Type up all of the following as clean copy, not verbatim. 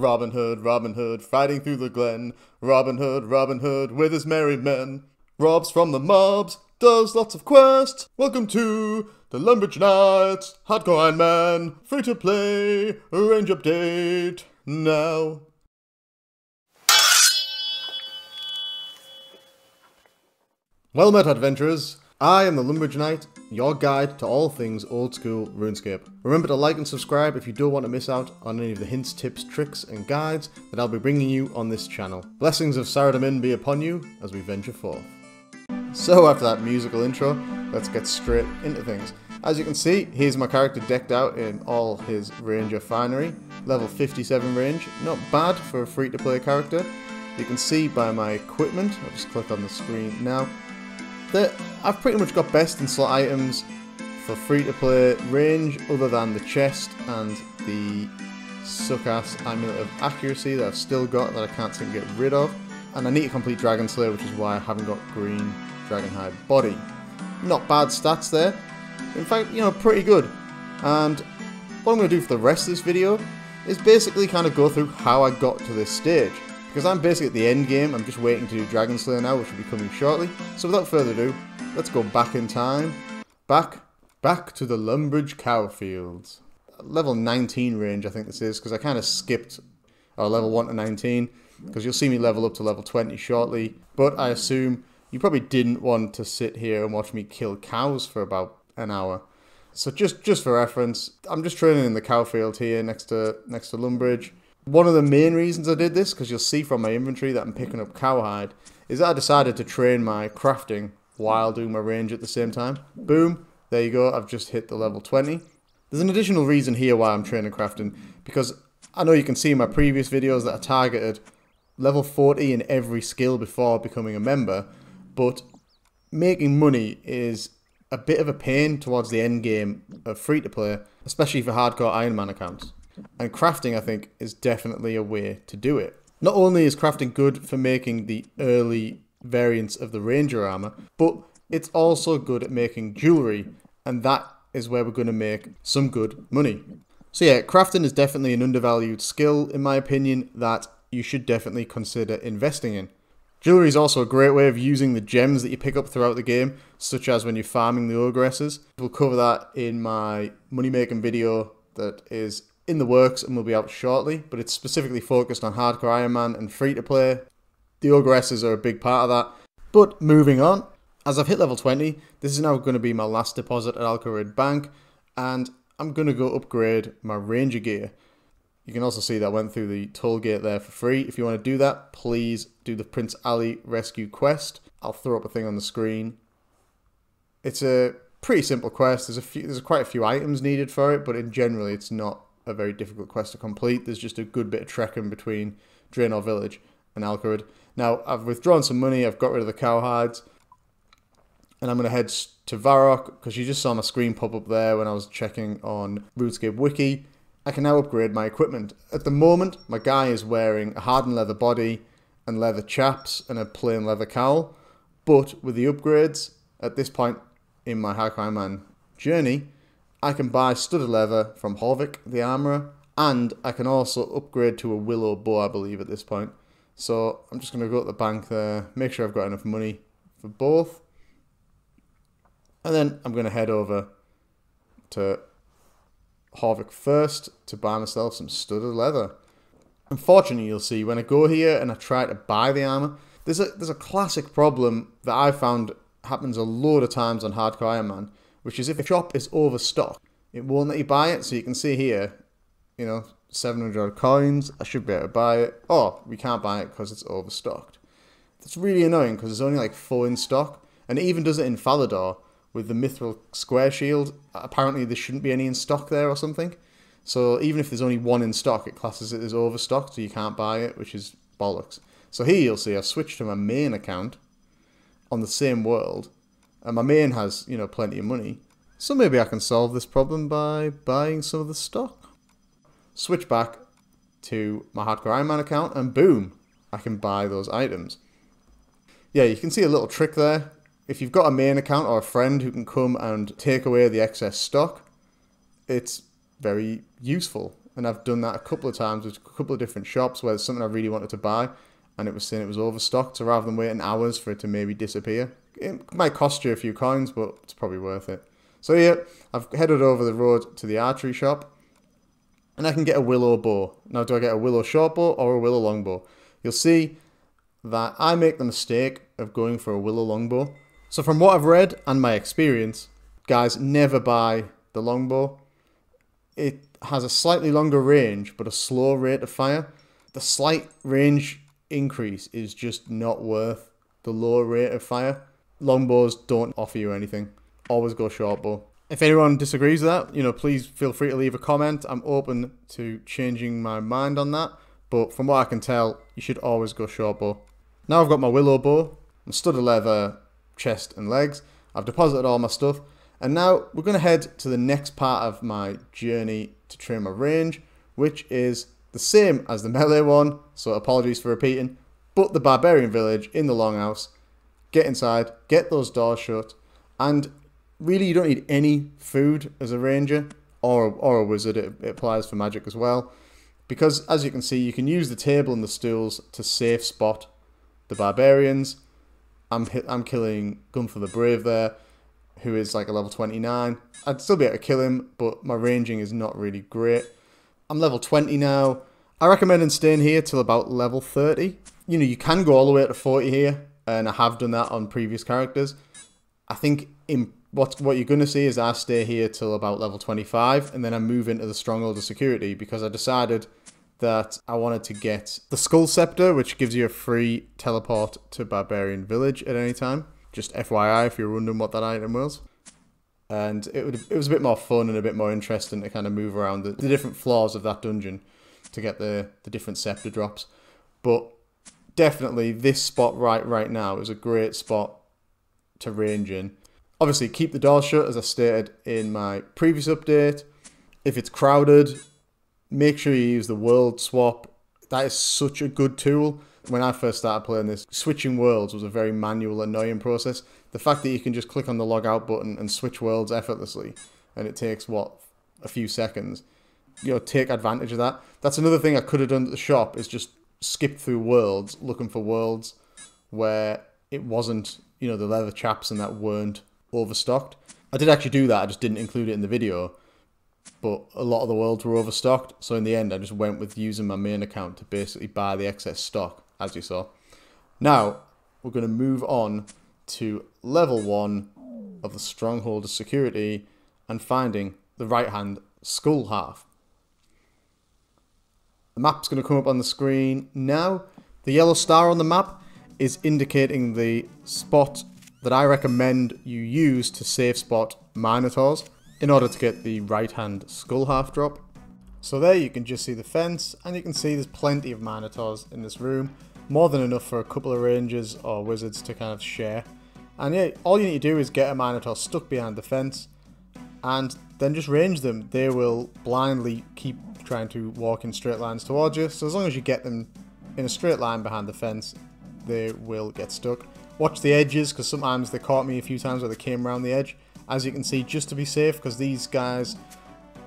Robin Hood, Robin Hood, fighting through the glen. Robin Hood, Robin Hood, with his merry men. Robs from the mobs, does lots of quests. Welcome to the Lumbridge Knights, Hardcore Iron Man, free to play, range update, now. Well met, adventurers. I am the Lumbridge Knight, your guide to all things old school RuneScape. Remember to like and subscribe if you don't want to miss out on any of the hints, tips, tricks and guides that I'll be bringing you on this channel. Blessings of Saradomin be upon you as we venture forth. So after that musical intro, let's get straight into things. As you can see, here's my character decked out in all his ranger finery. Level 57 range, not bad for a free to play character. You can see by my equipment, I'll just click on the screen now, that I've pretty much got best in slot items for free-to-play range other than the chest and the suck-ass amulet of accuracy that I've still got that I can't seem to get rid of, and I need to complete Dragon Slayer, which is why I haven't got green dragonhide body. Not bad stats there, in fact, you know, pretty good. And what I'm going to do for the rest of this video is basically kind of go through how I got to this stage. Because I'm basically at the end game, I'm just waiting to do Dragon Slayer now, which will be coming shortly. So without further ado, let's go back in time. Back to the Lumbridge Cowfields. Level 19 range, I think this is, because I kind of skipped level 1 to 19, because you'll see me level up to level 20 shortly. But I assume you probably didn't want to sit here and watch me kill cows for about an hour. So just for reference, I'm just training in the cowfield here next to Lumbridge. One of the main reasons I did this, because you'll see from my inventory that I'm picking up cowhide, is that I decided to train my crafting while doing my range at the same time. Boom, there you go, I've just hit the level 20. There's an additional reason here why I'm training crafting, because I know you can see in my previous videos that I targeted level 40 in every skill before becoming a member, but making money is a bit of a pain towards the end game of free to play, especially for hardcore Iron Man accounts. And crafting, I think, is definitely a way to do it. Not only is crafting good for making the early variants of the ranger armor, but it's also good at making jewelry, and that is where we're going to make some good money. So yeah, crafting is definitely an undervalued skill, in my opinion, that you should definitely consider investing in. Jewelry is also a great way of using the gems that you pick up throughout the game, such as when you're farming the ogresses. We'll cover that in my money-making video that is in the works and will be out shortly, but it's specifically focused on hardcore Iron Man and free to play. The ogresses are a big part of that. But moving on, as I've hit level 20, this is now going to be my last deposit at Al Kharid Bank, and I'm going to go upgrade my ranger gear. You can also see that I went through the toll gate there for free. If you want to do that, please do the Prince Ali rescue quest. I'll throw up a thing on the screen. It's a pretty simple quest. There's quite a few items needed for it, but in general, it's not a very difficult quest to complete. There's just a good bit of trekking between Draynor village and Al Kharid. Now I've withdrawn some money, I've got rid of the cowhides, and I'm going to head to Varrock, because you just saw my screen pop up there when I was checking on Rootscape Wiki. I can now upgrade my equipment. At the moment, my guy is wearing a hardened leather body and leather chaps and a plain leather cowl, but with the upgrades, at this point in my Hardcore Iron Man journey, I can buy studded leather from Horvick, the armourer, and I can also upgrade to a willow bow, I believe, at this point. So I'm just going to go to the bank there, make sure I've got enough money for both. And then I'm going to head over to Horvick first to buy myself some studded leather. Unfortunately, you'll see, when I go here and I try to buy the armour, there's a classic problem that I found happens a load of times on Hardcore Iron Man, which is if a shop is overstocked, it won't let you buy it. So you can see here, you know, 700 coins, I should be able to buy it. Oh, we can't buy it because it's overstocked. That's really annoying, because there's only like 4 in stock, and it even does it in Falador with the mithril square shield. Apparently there shouldn't be any in stock there or something. So even if there's only 1 in stock, it classes it as overstocked, so you can't buy it, which is bollocks. So here you'll see I've switched to my main account on the same world, and my main has, you know, plenty of money. So maybe I can solve this problem by buying some of the stock. Switch back to my Hardcore Iron Man account, and boom, I can buy those items. Yeah, you can see a little trick there. If you've got a main account or a friend who can come and take away the excess stock, it's very useful. and I've done that a couple of times with a couple of different shops where there's something I really wanted to buy and it was saying it was overstocked, so rather than waiting hours for it to maybe disappear, it might cost you a few coins, but it's probably worth it. So yeah, I've headed over the road to the archery shop and I can get a willow bow. Now, do I get a willow short bow or a willow long bow? You'll see that I make the mistake of going for a willow longbow. So from what I've read and my experience, guys, never buy the longbow. It has a slightly longer range but a slow rate of fire. The slight range increase is just not worth the low rate of fire. Longbows don't offer you anything. Always go short bow. If anyone disagrees with that, you know, please feel free to leave a comment. I'm open to changing my mind on that, but from what I can tell, you should always go short bow. Now I've got my willow bow, my stud of leather, chest and legs. I've deposited all my stuff, and now we're going to head to the next part of my journey to train my range, which is the same as the melee one, so apologies for repeating, but the Barbarian village in the Longhouse. Get inside, get those doors shut, and really you don't need any food as a ranger or a wizard. It applies for magic as well, because as you can see, you can use the table and the stools to safe spot the barbarians. I'm killing Gunther the Brave there, who is like a level 29. I'd still be able to kill him, but my ranging is not really great. I'm level 20 now. I recommend staying here till about level 30. You know, you can go all the way to 40 here, and I have done that on previous characters. I think in what you're going to see is I stay here till about level 25, and then I move into the Stronghold of Security because I decided that I wanted to get the Skull Scepter, which gives you a free teleport to Barbarian Village at any time. Just FYI if you're wondering what that item was. And it was a bit more fun and a bit more interesting to kind of move around the different floors of that dungeon to get the different scepter drops. But definitely this spot right now is a great spot to range in. Obviously keep the doors shut, as I stated in my previous update. If it's crowded, make sure you use the world swap. That is such a good tool. When I first started playing this, switching worlds was a very manual, annoying process. The fact that you can just click on the log out button and switch worlds effortlessly, and it takes, what, a few seconds, you know, take advantage of that. That's another thing I could have done at the shop, is just skip through worlds, looking for worlds where it wasn't, you know, the leather chaps and that weren't overstocked. I did actually do that, I just didn't include it in the video. But a lot of the worlds were overstocked, so in the end I just went with using my main account to basically buy the excess stock, as you saw. Now, we're going to move on to level 1 of the Stronghold of Security and finding the right-hand skull half. The map's going to come up on the screen now. The yellow star on the map is indicating the spot that I recommend you use to safe spot Minotaurs, in order to get the right hand skull half drop. So there you can just see the fence, and you can see there's plenty of Minotaurs in this room, more than enough for a couple of rangers or wizards to kind of share. And yeah, all you need to do is get a Minotaur stuck behind the fence and then just range them. They will blindly keep trying to walk in straight lines towards you, so as long as you get them in a straight line behind the fence, they will get stuck. Watch the edges, because sometimes they caught me a few times where they came around the edge, as you can see, just to be safe, because these guys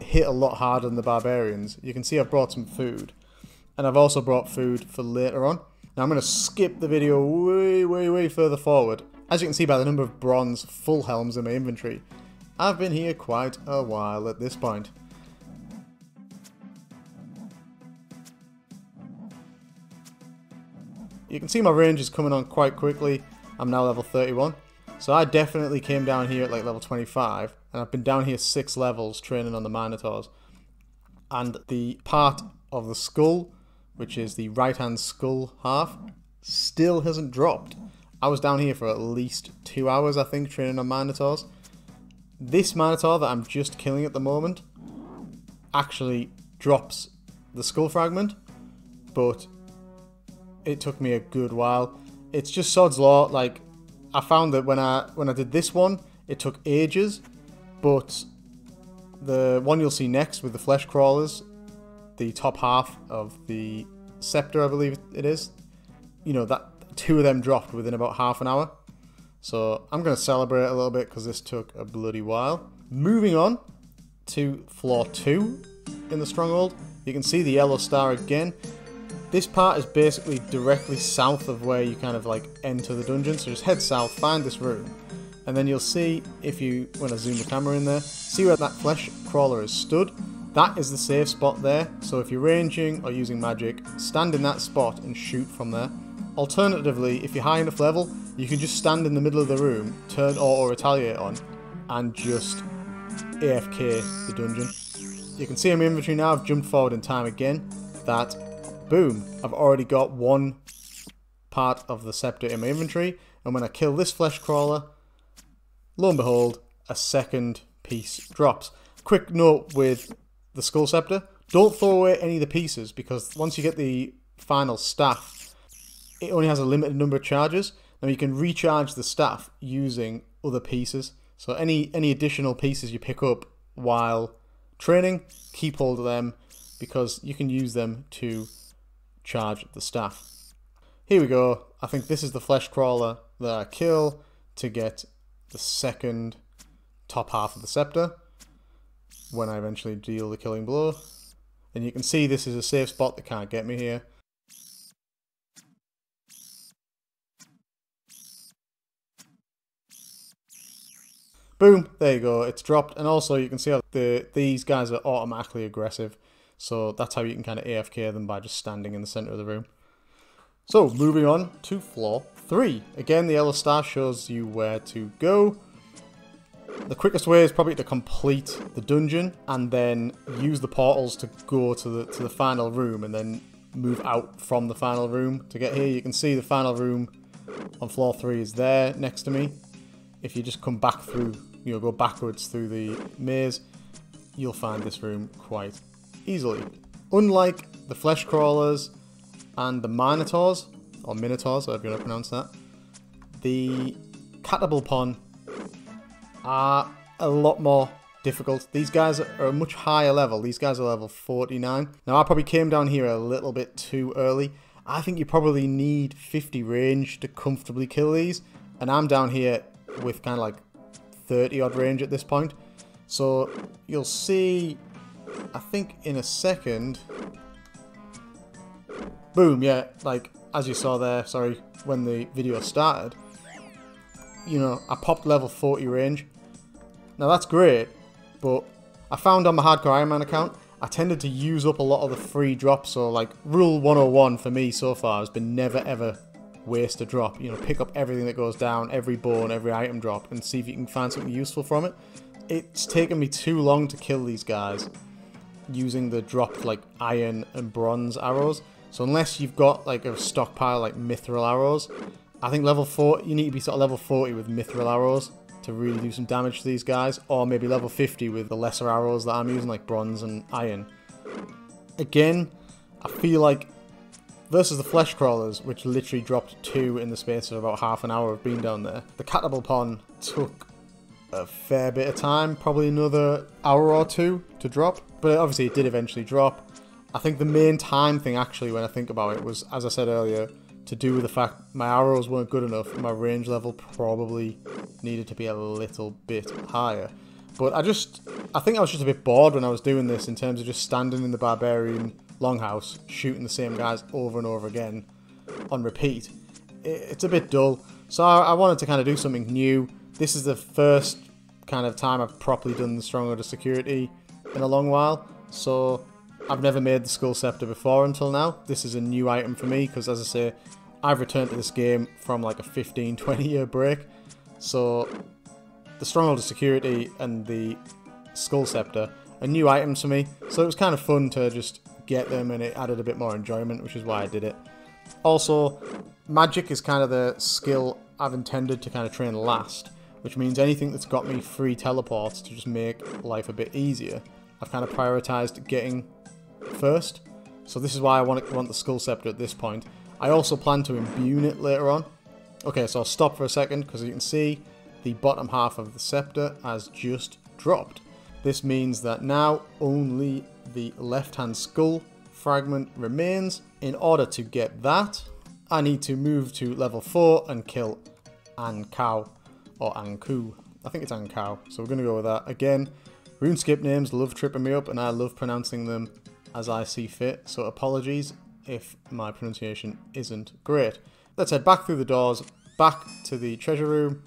hit a lot harder than the barbarians. You can see I've brought some food, and I've also brought food for later on. Now I'm going to skip the video way further forward. As you can see by the number of bronze full helms in my inventory, I've been here quite a while at this point. You can see my range is coming on quite quickly. I'm now level 31. So I definitely came down here at like level 25, and I've been down here 6 levels training on the Minotaurs. And the part of the skull, which is the right hand skull half, still hasn't dropped. I was down here for at least 2 hours, I think, training on Minotaurs. This Minotaur that I'm just killing at the moment actually drops the skull fragment, but it took me a good while. It's just Sod's Law, like, I found that when I did this one, it took ages, but the one you'll see next with the flesh crawlers, the top half of the scepter, I believe it is, you know, that 2 of them dropped within about half an hour. So I'm going to celebrate a little bit because this took a bloody while. Moving on to floor 2 in the Stronghold, You can see the yellow star again. This part is basically directly south of where you kind of like enter the dungeon, so just head south, find this room, and then you'll see, if you, when I zoom the camera in there, see where that flesh crawler has stood. That is the safe spot there, so if you're ranging or using magic, stand in that spot and shoot from there. Alternatively, if you're high enough level, you can just stand in the middle of the room, turn or retaliate on, and just AFK the dungeon. You can see in my inventory now, I've jumped forward in time again, that boom, I've already got one part of the scepter in my inventory, and when I kill this flesh crawler, lo and behold, a second piece drops. Quick note with the Skull Scepter, don't throw away any of the pieces, because once you get the final staff, it only has a limited number of charges. Now you can recharge the staff using other pieces, so any additional pieces you pick up while training, keep hold of them, because you can use them to charge the staff. Here we go. I think this is the flesh crawler that I kill to get the second top half of the scepter when I eventually deal the killing blow. And you can see this is a safe spot that can't get me here. Boom, there you go, it's dropped. And also you can see how these guys are automatically aggressive, so that's how you can kind of AFK them, by just standing in the center of the room. So moving on to floor 3. Again, the yellow star shows you where to go. The quickest way is probably to complete the dungeon and then use the portals to go to the final room, and then move out from the final room to get here. You can see the final room on floor 3 is there next to me. If you just come back through, you know, go backwards through the maze, you'll find this room quite easily. Unlike the flesh crawlers and the Minotaurs, or Minotaurs, however you want to pronounce that, the catapult pond are a lot more difficult. These guys are a much higher level. These guys are level 49. Now, I probably came down here a little bit too early. I think you probably need 50 range to comfortably kill these, and I'm down here with kind of like 30 odd range at this point. So you'll see, I think in a second, boom, yeah, like as you saw there, sorry, when the video started, you know, I popped level 40 range. Now that's great, but I found on my Hardcore Iron Man account, I tended to use up a lot of the free drops. So like rule 101 for me so far has been never ever waste a drop. You know, pick up everything that goes down, every bone, every item drop, and see if you can find something useful from it. It's taken me too long to kill these guys using the dropped like iron and bronze arrows. So unless you've got like a stockpile like mithril arrows, I think level 4, you need to be sort of level 40 with mithril arrows to really do some damage to these guys, or maybe level 50 with the lesser arrows that I'm using, like bronze and iron. Again, I feel like versus the flesh crawlers, which literally dropped 2 in the space of about half an hour of being down there, the catapult pond took a fair bit of time, probably another hour or two to drop, but obviously it did eventually drop. I think the main time thing, actually, when I think about it, was, as I said earlier, to do with the fact my arrows weren't good enough and my range level probably needed to be a little bit higher. But I think I was just a bit bored when I was doing this, in terms of just standing in the barbarian longhouse shooting the same guys over and over again on repeat. It's a bit dull, so I wanted to kind of do something new. This is the first kind of time I've properly done the Stronghold of Security in a long while, so I've never made the Skull Scepter before until now. This is a new item for me, because as I say, I've returned to this game from like a 15-20 year break, so the Stronghold of Security and the Skull Scepter are new items for me, so it was kind of fun to just get them, and it added a bit more enjoyment, which is why I did it. Also, magic is kind of the skill I've intended to kind of train last, which means anything that's got me free teleports to just make life a bit easier, I've kind of prioritized getting first. So this is why I want the Skull Scepter at this point. I also plan to imbue it later on. Okay, so I'll stop for a second, because you can see the bottom half of the scepter has just dropped. This means that now only the left-hand skull fragment remains. In order to get that, I need to move to level 4 and kill Ankou, or Ankou. I think it's Ankou, so we're going to go with that. Again, RuneScape names love tripping me up, and I love pronouncing them as I see fit, so apologies if my pronunciation isn't great. Let's head back through the doors, back to the treasure room.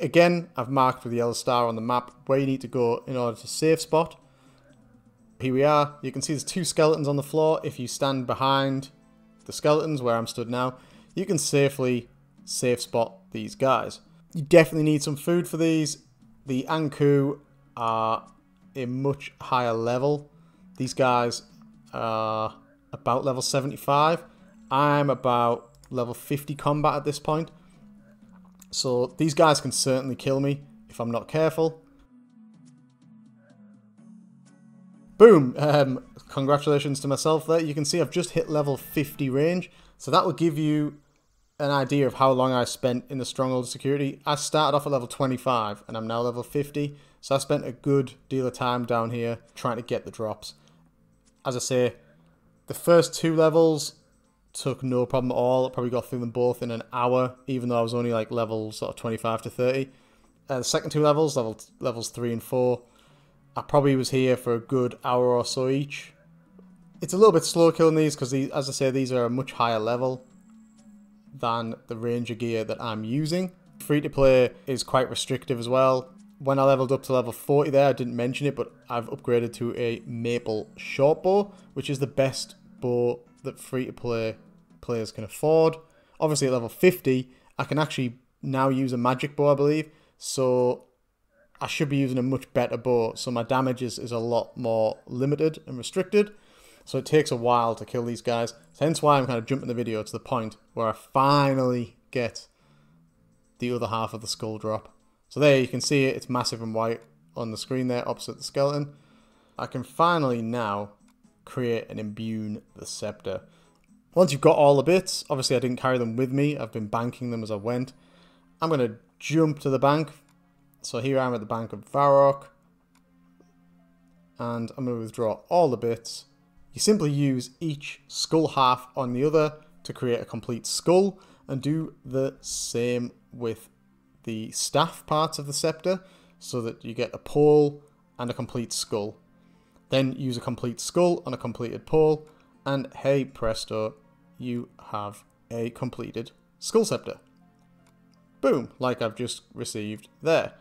Again, I've marked with the yellow star on the map where you need to go in order to save spot. Here we are. You can see there's two skeletons on the floor. If you stand behind the skeletons, where I'm stood now, you can safely safe spot these guys. You definitely need some food for these. The Anku are a much higher level. These guys are about level 75. I'm about level 50 combat at this point. So these guys can certainly kill me if I'm not careful. Boom! Congratulations to myself there. You can see I've just hit level 50 range. So that will give you an idea of how long I spent in the Stronghold of Security. I started off at level 25 and I'm now level 50. So I spent a good deal of time down here trying to get the drops. As I say, the first two levels took no problem at all. I probably got through them both in an hour, even though I was only like level sort of 25 to 30. The second two levels, levels 3 and 4, I probably was here for a good hour or so each. It's a little bit slow killing these because, as I say, these are a much higher level than the ranger gear that I'm using. Free to play is quite restrictive as well. When I leveled up to level 40 there, I didn't mention it, but I've upgraded to a maple short bow, which is the best bow that free-to-play players can afford. Obviously at level 50, I can actually now use a magic bow, I believe, so I should be using a much better bow, so my damage is a lot more limited and restricted, so it takes a while to kill these guys, hence why I'm kind of jumping the video to the point where I finally get the other half of the skull drop. So there, you can see it, it's massive and white on the screen there, opposite the skeleton. I can finally now create and imbue the scepter. Once you've got all the bits, obviously I didn't carry them with me, I've been banking them as I went. I'm going to jump to the bank. So here I am at the bank of Varrock. And I'm going to withdraw all the bits. You simply use each skull half on the other to create a complete skull, and do the same with the staff parts of the scepter so that you get a pole and a complete skull. Then use a complete skull on a completed pole, and hey presto, you have a completed skull scepter. Boom, like I've just received there.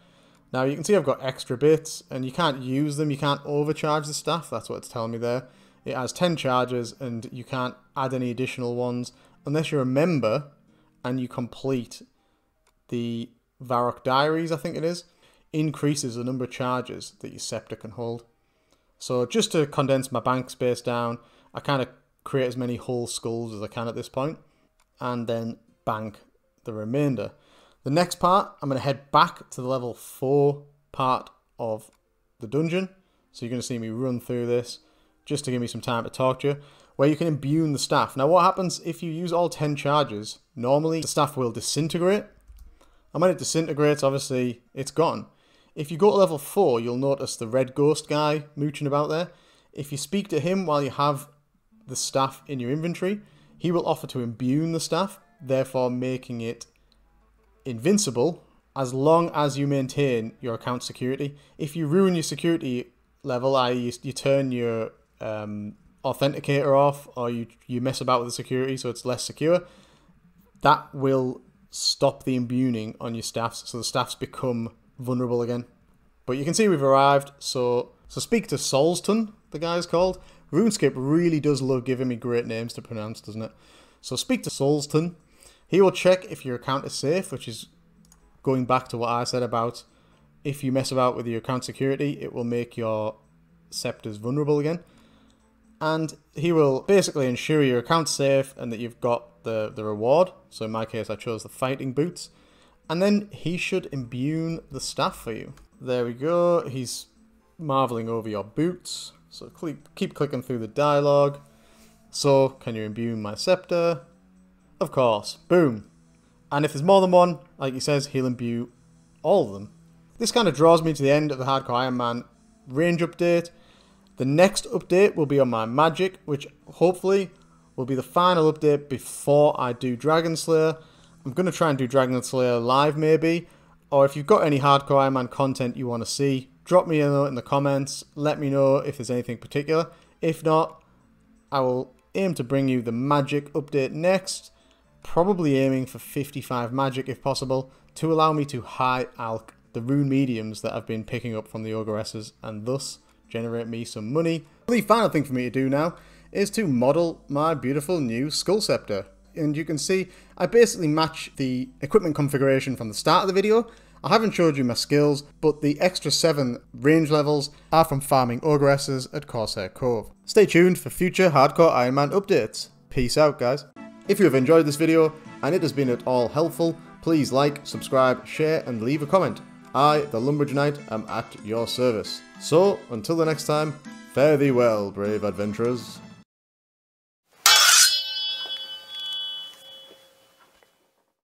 Now you can see I've got extra bits, and you can't use them, you can't overcharge the staff, that's what it's telling me there. It has 10 charges, and you can't add any additional ones, unless you're a member, and you complete the Varrock Diaries, I think it is. Increases the number of charges that your scepter can hold. So just to condense my bank space down, I kind of create as many whole skulls as I can at this point, and then bank the remainder. The next part, I'm going to head back to the level 4 part of the dungeon. So you're going to see me run through this, just to give me some time to talk to you, where you can imbue the staff. Now what happens if you use all 10 charges, normally the staff will disintegrate, and when it disintegrates, obviously it's gone. If you go to level 4, you'll notice the red ghost guy mooching about there. If you speak to him while you have the staff in your inventory, he will offer to imbue the staff, therefore making it invincible as long as you maintain your account security. If you ruin your security level, i.e. you turn your authenticator off, or you mess about with the security so it's less secure, that will stop the imbuing on your staffs, so the staffs become vulnerable again. But you can see we've arrived, so speak to Solston, the guy's called. RuneScape really does love giving me great names to pronounce, doesn't it? So speak to Solston. He will check if your account is safe, which is going back to what I said about if you mess about with your account security, it will make your scepters vulnerable again. And he will basically ensure your account's safe and that you've got the reward. So in my case, I chose the fighting boots. And then he should imbue the staff for you. There we go. He's marveling over your boots. So keep clicking through the dialogue. So, can you imbue my scepter? Of course. Boom. And if there's more than one, like he says, he'll imbue all of them. This kind of draws me to the end of the Hardcore Iron Man range update. The next update will be on my magic, which hopefully will be the final update before I do Dragon Slayer. I'm going to try and do Dragon Slayer live maybe, or if you've got any Hardcore Iron Man content you want to see, Drop me a note in the comments. Let me know if there's anything particular. If not, I will aim to bring you the magic update next. Probably aiming for 55 magic if possible, to allow me to high alk the rune mediums that I've been picking up from the ogresses and thus generate me some money. The final thing for me to do now is to model my beautiful new Skull Scepter. And you can see I basically match the equipment configuration from the start of the video. I haven't showed you my skills, but the extra 7 range levels are from farming ogresses at Corsair Cove. Stay tuned for future hardcore Iron Man updates. Peace out, guys. If you have enjoyed this video and it has been at all helpful, please like, subscribe, share and leave a comment. I, the Lumbridge Knight, am at your service. So, until the next time, fare thee well, brave adventurers.